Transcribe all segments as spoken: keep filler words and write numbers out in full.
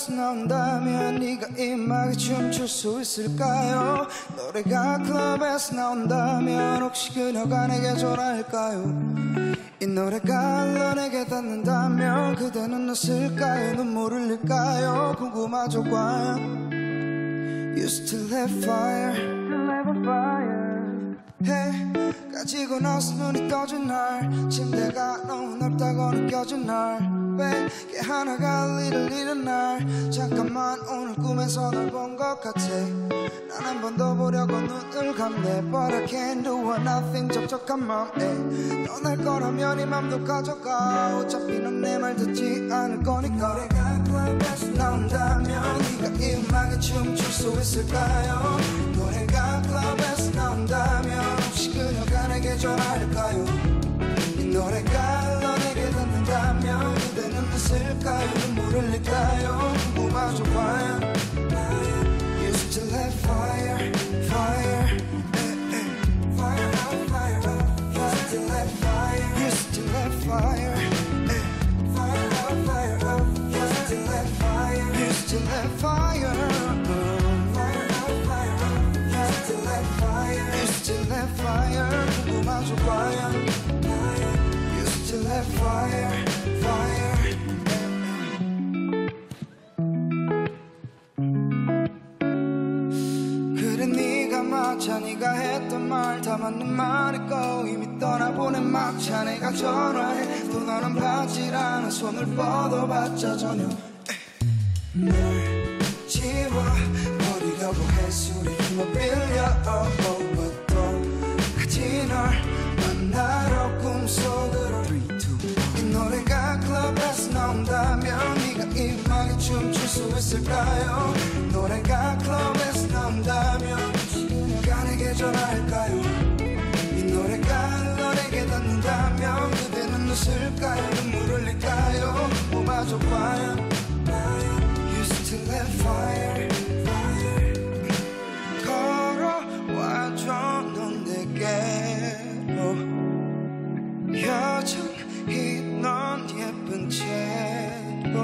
다시 나온다면 네가 이 막에 춤출 수 있을까요? 노래가 클럽에서 나온다면 혹시 그녀가 내게 전화할까요? 이 노래가 너에게 닿는다면 그대는 웃을까요? 눈물을 흘릴까요? 궁금하죠 과연. Used to live fire, hey, 가지고 나서 눈이 떠진 날 침대가 너무 넓다고 느껴진 날 왜 걔 하나가 일을 잃은 날 잠깐만 오늘 꿈에서 널 본 것 같아 난 한 번 더 보려고 눈을 감네 But I can't do nothing 적적한 마음에 떠날 거라면 이 맘도 가져가 어차피 넌 내 말 듣지 않을 거니까 노래가 클럽에서 나온다면 네가 이 음악에 춤출 수 있을까요? 노래가 클럽에서 나온다면 혹시 그녀가 내게 전화할까요? 이 노래가 너에게 닿는다면 그대는 웃을까요? 눈물을 흘릴까요? 궁금하죠 과연. Used to let fire, fire, eh, eh. Fire out, fire out. Used to let fire, used to let fire, eh. Fire out, fire out. Used to let fire, used to let fire, oh. Fire out, fire out. Used to let fire, used to let fire. 궁금하죠 과연. Used to let fire, fire. 자 네가 했던 말 다 맞는 말이고 이미 떠나보낸 막차 내가 전화해 또 너는 받질 않아 손을 뻗어봤자 전혀 널 지워버리려고 해술이 힘을 빌려 oh, But 똑같이 널 만나러 꿈속으로 이 노래가 클럽에서 나온다면 네가 이 음악에 춤출 수 있을까요? 노래가 클럽에서 나온다면 내게 전화할까요? 이 노래가 너에게 닿는다면 그대는 웃을까요? 눈물을 흘릴까요? 뽑아줘 과연. Used to let fire, fire. 걸어와줘 넌 내게로 여전히 넌 예쁜 채로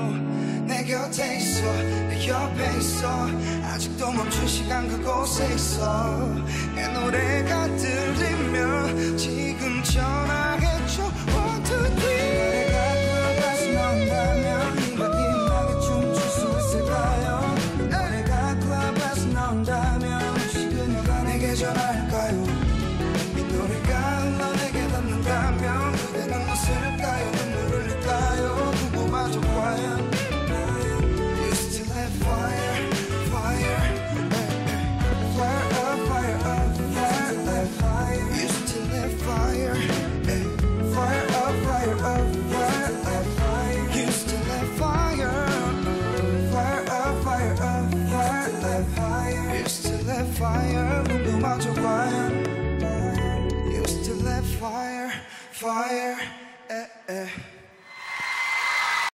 내 곁에 있어 내 옆에 있어 아직도 멈춘 시간 그곳에 있어 내 노래가 들리면 지금 전화해줘 One, two, three 내가 클럽에서 나온다면 네가 이 막에 춤출 수 있을까요? 내가 클럽에서 나온다면 혹시 그녀가 내게 전화할까요? 이 노래가 너에게 닿는다면 그대는 웃을까요? 눈물을 흘릴까요? 궁금하죠 과연. Fire, fire, fire up, fire up, fire up, fire. Used to let fire, fire up, fire up, fire up, fire. Used to let fire, fire up, fire up, fire up, fire. Used to let fire, no matter why. Used to let fire, fire, eh eh.